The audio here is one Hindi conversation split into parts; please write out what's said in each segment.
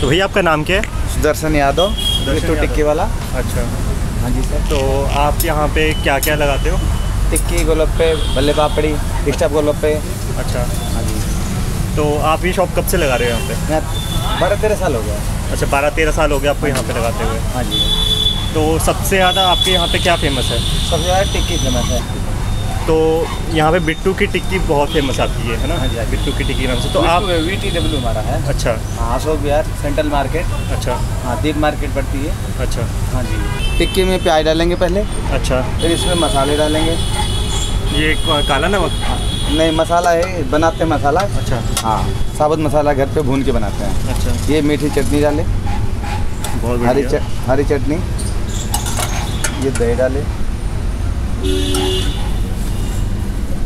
तो भैया आपका नाम क्या है? सुदर्शन यादव, विट्टू टिक्की वाला। अच्छा, हाँ जी सर। तो आप यहाँ पे क्या क्या लगाते हो? टिक्की, गोलगप्पे, भल्ले पापड़ी, स्टफ गोलगप्पे। अच्छा, हाँ जी। तो आप ये शॉप कब से लगा रहे हो यहाँ पे? मैं 12-13 साल हो गया। अच्छा, 12-13 साल हो गया आपको यहाँ पे लगाते हुए? हाँ जी। तो सबसे ज़्यादा आपके यहाँ पे क्या फेमस है? सबसे ज़्यादा टिक्की फेमस है। तो यहाँ पे बिट्टू की टिक्की बहुत फेमस आती है ना? हाँ जी, बिट्टू की टिक्की नाम से। तो आप VTW हमारा है। अच्छा, हाँ, अशोक विहार सेंट्रल मार्केट। अच्छा, हाँ, दीप मार्केट पड़ती है। अच्छा, हाँ जी। टिक्की में प्याज डालेंगे पहले। अच्छा, फिर इसमें मसाले डालेंगे। ये काला नमक? नहीं, मसाला है, बनाते हैं मसाला। अच्छा, हाँ, साबुत मसाला घर पर भून के बनाते हैं। अच्छा, ये मीठी चटनी डालें, बहुत हरी चटनी। ये दही डालें,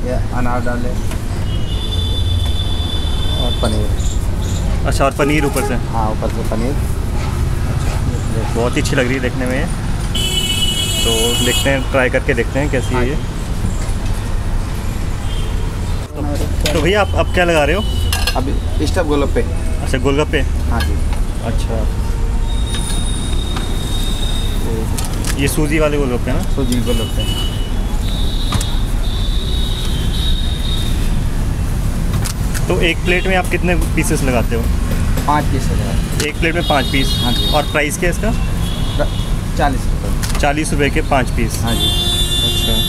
या अनार डालें, और पनीर। अच्छा, और पनीर ऊपर से? हाँ, ऊपर से पनीर। अच्छा, बहुत ही अच्छी लग रही है देखने में। तो देखते हैं, ट्राई करके देखते हैं कैसी है ये। तो भैया आप क्या लगा रहे हो अभी? स्टफ गोलगप्पे। अच्छा, गोलगप्पे। हाँ जी। अच्छा, तो ये सूजी वाले गोलगप्पे हैं ना? सूजी गोलगप्पे। तो एक प्लेट में आप कितने पीसेस लगाते हो? 5 पीस लगाते। एक प्लेट में 5 पीस? हाँ जी। और प्राइस क्या है इसका? 40 रुपये। 40 रुपये के 5 पीस? हाँ जी। अच्छा,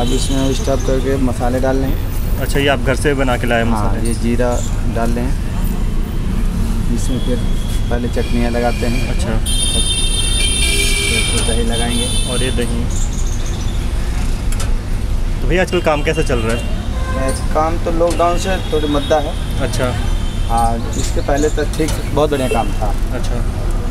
अब इसमें स्टफ करके मसाले डाल लें। अच्छा, ये आप घर से बना के लाए मसाले? हाँ, ये जीरा डाल लें इसमें, फिर पहले चटनियाँ लगाते हैं। अच्छा, तो दही लगाएंगे। और ये दही। तो भैया आजकल काम कैसा चल रहा है? काम तो लॉकडाउन से थोड़ी मद्दा है। अच्छा, हाँ, इसके पहले तो ठीक, बहुत बढ़िया काम था। अच्छा,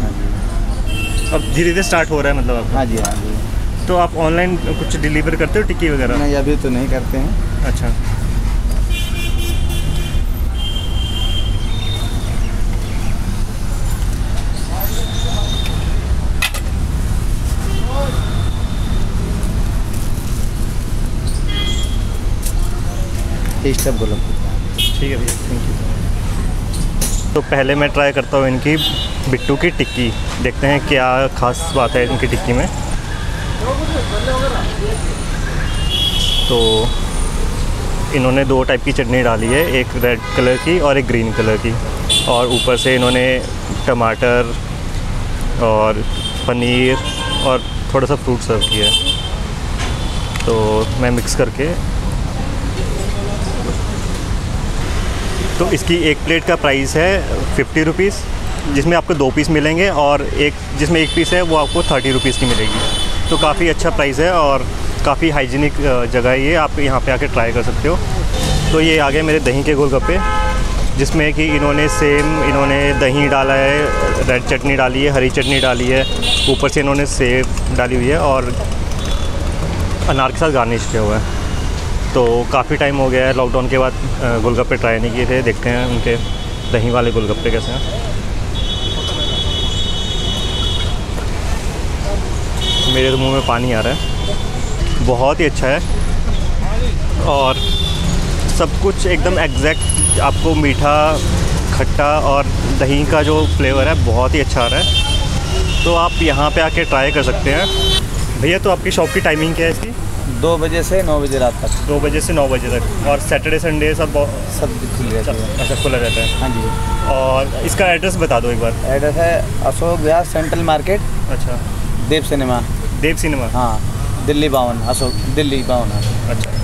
हाँ जी। अब धीरे धीरे स्टार्ट हो रहा है मतलब आप? हाँ जी, हाँ जी। तो आप ऑनलाइन कुछ डिलीवर करते हो टिक्की वगैरह? नहीं, अभी तो नहीं करते हैं। अच्छा, स्टफ गोलगप्पे। ठीक है भैया, थैंक यू। तो पहले मैं ट्राई करता हूँ इनकी बिट्टू की टिक्की, देखते हैं क्या खास बात है इनकी टिक्की में। तो इन्होंने 2 टाइप की चटनी डाली है, एक रेड कलर की और एक ग्रीन कलर की, और ऊपर से इन्होंने टमाटर और पनीर और थोड़ा सा फ्रूट सर्व किया है। तो मैं मिक्स करके, तो इसकी एक प्लेट का प्राइस है 50 रुपीज़, जिसमें आपको 2 पीस मिलेंगे, और एक जिसमें 1 पीस है वो आपको 30 रुपीज़ की मिलेगी। तो काफ़ी अच्छा प्राइस है और काफ़ी हाइजीनिक जगह है ये, आप यहाँ पे आके ट्राई कर सकते हो। तो ये आ गए मेरे दही के गोलगप्पे, जिसमें कि इन्होंने सेम दही डाला है, रेड चटनी डाली है, हरी चटनी डाली है, ऊपर से इन्होंने सेब डाली हुई है और अनार के साथ गार्निश किया हुआ है। तो काफ़ी टाइम हो गया है लॉकडाउन के बाद गोलगप्पे ट्राई नहीं किए थे, देखते हैं उनके दही वाले गोलगप्पे कैसे हैं। मेरे तो मुंह में पानी आ रहा है, बहुत ही अच्छा है और सब कुछ एकदम एग्जैक्ट, आपको मीठा, खट्टा और दही का जो फ्लेवर है बहुत ही अच्छा आ रहा है। तो आप यहाँ पे आके ट्राई कर सकते हैं। भैया, तो आपकी शॉप की टाइमिंग क्या है इसकी? 2 बजे से 9 बजे रात तक। 2 बजे से 9 बजे तक, और सैटरडे संडे सब खुला रहता है? हाँ जी। और इसका एड्रेस बता दो एक बार। एड्रेस है अशोक विहार सेंट्रल मार्केट। अच्छा, देव सिनेमा। देव सिनेमा, हाँ, दिल्ली 52, अशोक दिल्ली 52। अच्छा।